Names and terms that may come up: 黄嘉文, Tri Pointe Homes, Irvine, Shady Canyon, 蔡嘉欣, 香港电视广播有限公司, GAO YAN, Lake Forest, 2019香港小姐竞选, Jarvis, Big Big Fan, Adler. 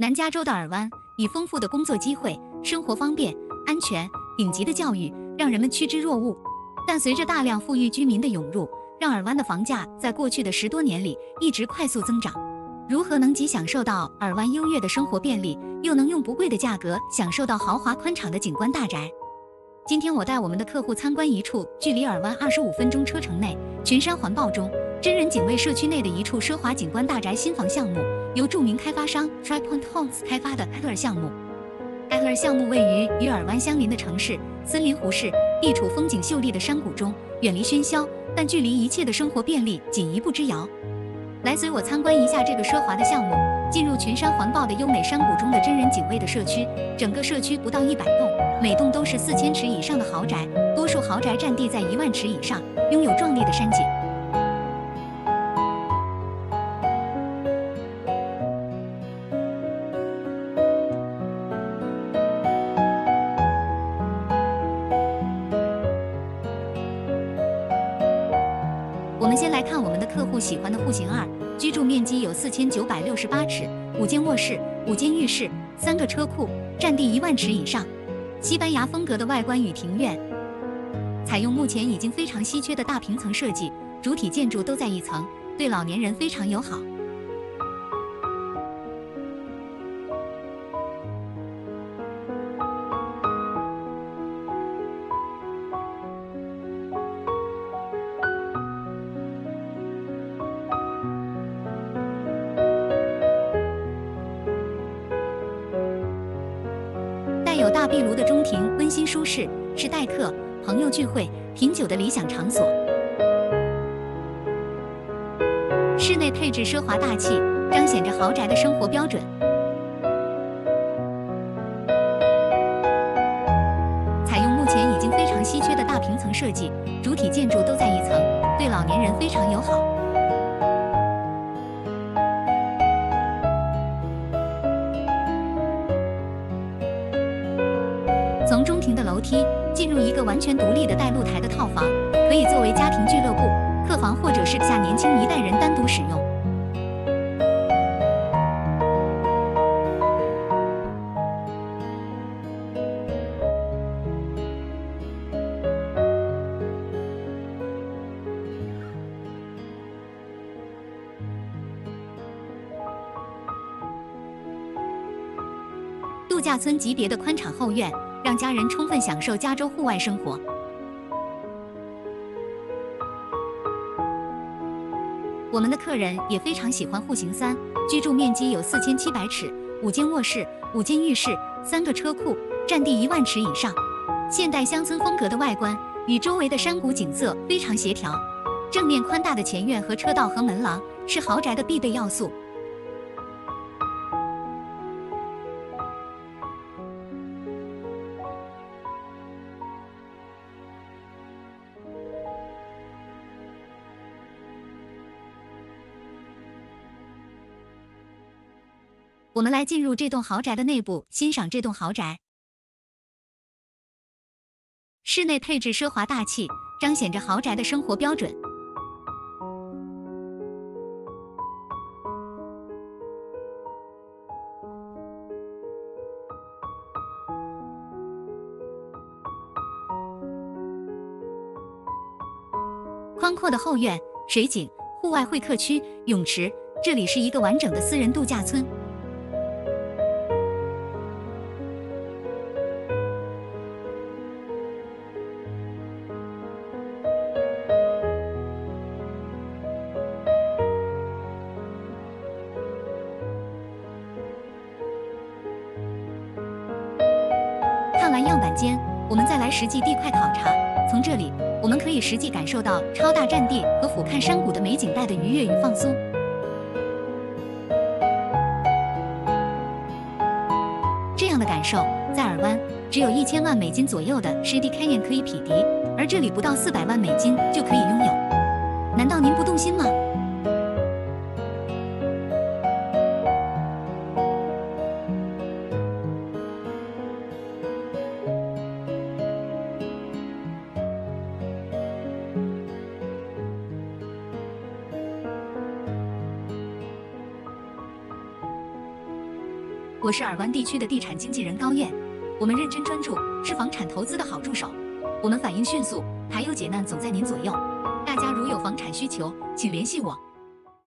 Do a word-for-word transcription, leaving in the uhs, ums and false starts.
南加州的尔湾以丰富的工作机会、生活方便、安全、顶级的教育，让人们趋之若鹜。但随着大量富裕居民的涌入，让尔湾的房价在过去的十多年里一直快速增长。如何能既享受到尔湾优越的生活便利，又能用不贵的价格享受到豪华宽敞的景观大宅？今天我带我们的客户参观一处距离尔湾二十五分钟车程内、群山环抱中、真人警卫社区内的一处奢华景观大宅新房项目，由著名开发商 Tri Pointe Homes 开发的 Adler 项目。Adler 项目位于与尔湾相邻的城市森林湖市，地处风景秀丽的山谷中，远离喧嚣，但距离一切的生活便利仅一步之遥。来，随我参观一下这个奢华的项目，进入群山环抱的优美山谷中的真人警卫的社区。整个社区不到一百栋，每栋都是四千尺以上的豪宅，多数豪宅占地在一万尺以上，拥有壮丽的山景。我们先来看我们的客户喜欢的户型二，居住面积有四千九百六十八尺，五间卧室，五间浴室，三个车库，占地一万尺以上。西班牙风格的外观与庭院，采用目前已经非常稀缺的大平层设计，主体建筑都在一层，对老年人非常友好。有大壁炉的中庭温馨舒适，是待客、朋友聚会、品酒的理想场所。室内配置奢华大气，彰显着豪宅的生活标准。采用目前已经非常稀缺的大平层设计，主体建筑都在一层，对老年人非常友好。从中庭的楼梯进入一个完全独立的带露台的套房，可以作为家庭俱乐部、客房或者是下年轻一代人单独使用。度假村级别的宽敞后院，让家人充分享受加州户外生活。我们的客人也非常喜欢户型三，居住面积有四千七百尺，五间卧室，五间浴室，三个车库，占地一万尺以上。现代乡村风格的外观与周围的山谷景色非常协调，正面宽大的前院和车道和门廊是豪宅的必备要素。我们来进入这栋豪宅的内部，欣赏这栋豪宅。室内配置奢华大气，彰显着豪宅的生活标准。宽阔的后院、水景、户外会客区、泳池，这里是一个完整的私人度假村。看完样板间，我们再来实际地块考察。从这里，我们可以实际感受到超大占地和俯瞰山谷的美景带的愉悦与放松。这样的感受，在尔湾只有一千万美金左右的 Shady Canyon 可以匹敌，而这里不到四百万美金就可以拥有。难道您不动心吗？我是尔湾地区的地产经纪人高燕，我们认真专注，是房产投资的好助手。我们反应迅速，还有解难总在您左右。大家如有房产需求，请联系我。